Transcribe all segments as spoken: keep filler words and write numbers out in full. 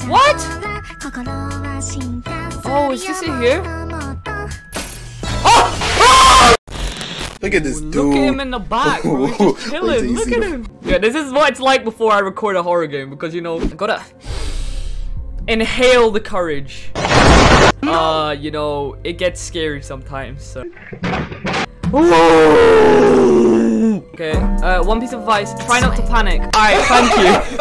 What? Oh, is this it here? Oh! Oh! Look at this dude. Look at him in the back. Bro. He's just chilling. Look at him. Yeah, this is what it's like before I record a horror game because, you know, I gotta inhale the courage. Uh, you know, it gets scary sometimes, so. Okay, uh, one piece of advice, try not to panic. Alright, thank you.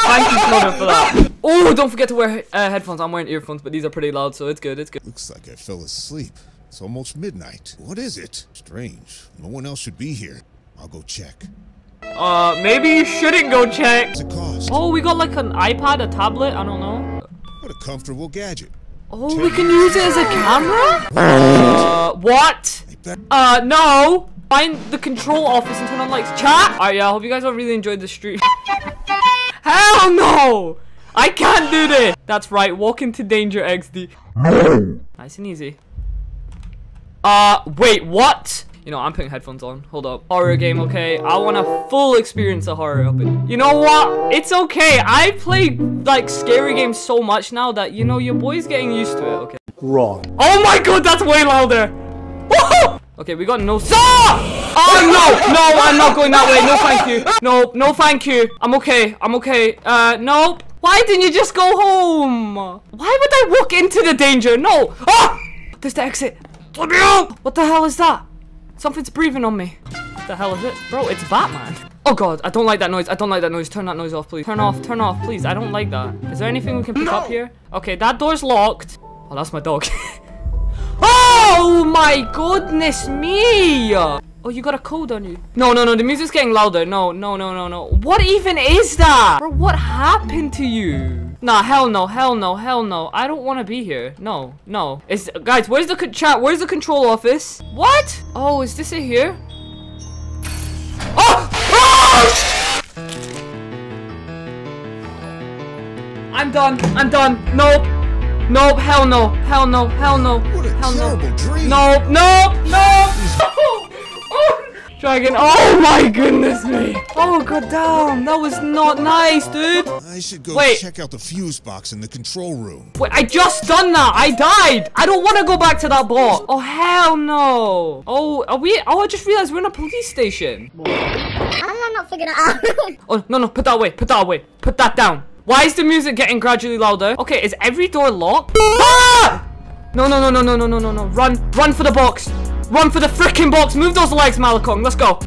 Thank you, Snowden, for that. Oh, don't forget to wear uh, headphones. I'm wearing earphones, but these are pretty loud, so it's good, it's good. Looks like I fell asleep. It's almost midnight. What is it? Strange. No one else should be here. I'll go check. Uh, maybe you shouldn't go check. What's it cost? Oh, we got like an iPad, a tablet, I don't know. What a comfortable gadget. Oh, we can use it as a camera? Uh, what? Uh, no! Find the control office and turn on lights. Chat! Alright, yeah, I hope you guys all really enjoyed the stream. Hell no! I can't do this! That's right, walk into danger, X D. Nice and easy. Uh, wait, what? You know, I'm putting headphones on. Hold up. Horror game, okay? I want a full experience of horror up in. You know what? It's okay. I play, like, scary games so much now that, you know, your boy's getting used to it, okay? Wrong. Oh my god, that's way louder! Woohoo! Okay, we got no- Stop! Oh, no! No, I'm not going that way. No, thank you. No, no, thank you. I'm okay. I'm okay. Uh, nope. Why didn't you just go home? Why would I walk into the danger? No! Oh! There's the exit. What the hell is that? Something's breathing on me. What the hell is it? Bro, it's Batman. Oh god, I don't like that noise. I don't like that noise. Turn that noise off, please. Turn off, turn off, please. I don't like that. Is there anything we can pick no. up here? Okay, that door's locked. Oh, that's my dog. Oh my goodness me! Oh, you got a code on you. No, no, no, the music's getting louder. No, no, no, no, no. What even is that? Bro, what happened to you? Nah, hell no, hell no, hell no. I don't want to be here. No, no. It's, guys, where's the chat? Where's the control office? What? Oh, is this it here? Oh! Oh! I'm done. I'm done. Nope. Nope. Hell no. Hell no. Hell no. What a hell terrible no. dream. Nope. Nope. Nope. Dragon, oh my goodness me! Oh god damn, that was not nice, dude! I should go Wait. check out the fuse box in the control room. Wait, I just done that! I died! I don't want to go back to that bar! Oh hell no! Oh, are we- oh, I just realized we're in a police station! I'm not figuring it out! Oh, no, no, put that away, put that away, put that down! Why is the music getting gradually louder? Okay, is every door locked? Ah! No, no, no, no, no, no, no, no, no, run, run for the box! Run for the frickin' box! Move those legs, Malikong! Let's go!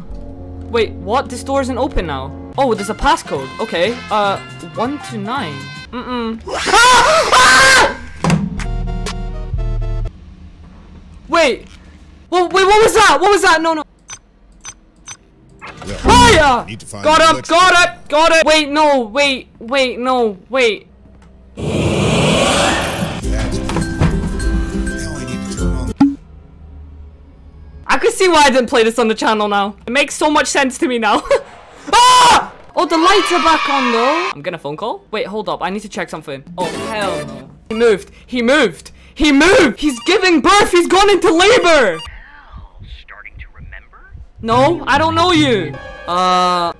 Wait, what? This door isn't open now. Oh, there's a passcode. Okay, uh, one two nine. Mm-mm. Ah! Ah! Wait! Well, wait, what was that? What was that? No, no. Yeah. Hiya! Need to find got him! Got it! Got it! Wait, no, wait, wait, no, wait. I can see why I didn't play this on the channel now. It makes so much sense to me now. Ah! Oh, the lights are back on though. I'm getting a phone call. Wait, hold up. I need to check something. Oh, hell no. He moved. He moved. He moved. He's giving birth. He's gone into labor. Starting to remember? No, I don't know you. Uh,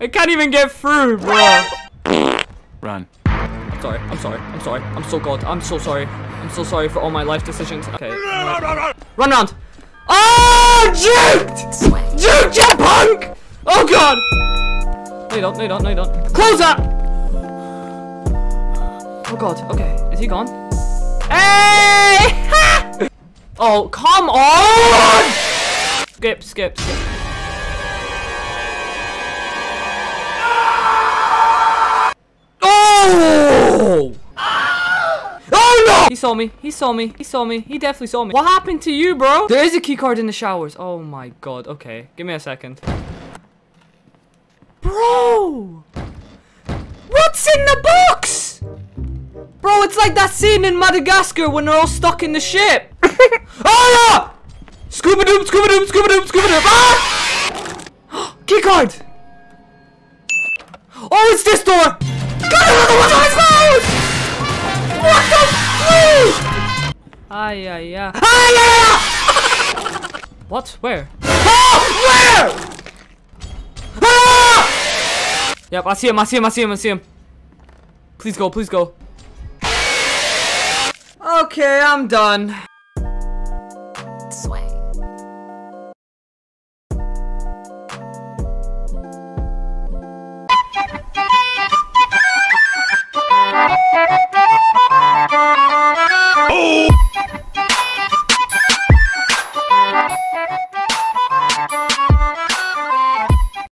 I can't even get through, bro. Run. I'm sorry. I'm sorry. I'm sorry. I'm so god. I'm so sorry. I'm so sorry for all my life decisions. Okay. Run around. Oh, juked! Juked, you punk! Oh, God! No, you don't, no, you don't, no, you don't. Close up! Oh, God, okay. Is he gone? Hey! Oh, come on! Skip, skip, skip. Oh! He saw me. He saw me. He saw me. He definitely saw me. What happened to you, bro? There is a key card in the showers. Oh my god. Okay. Give me a second. Bro! What's in the box? Bro, it's like that scene in Madagascar when they're all stuck in the ship. Oh yeah! Scooba-doop, scooba-doop, scooba-doop, scooba-doop. Ah! Key card! Oh, it's this door! God, what's on his mouth? What the f***? Ay, ay, ay. Ay, ay, ay. What? Where? Oh, where? Ah! Yep, I see him, I see him, I see him, I see him. Please go, please go. Okay, I'm done.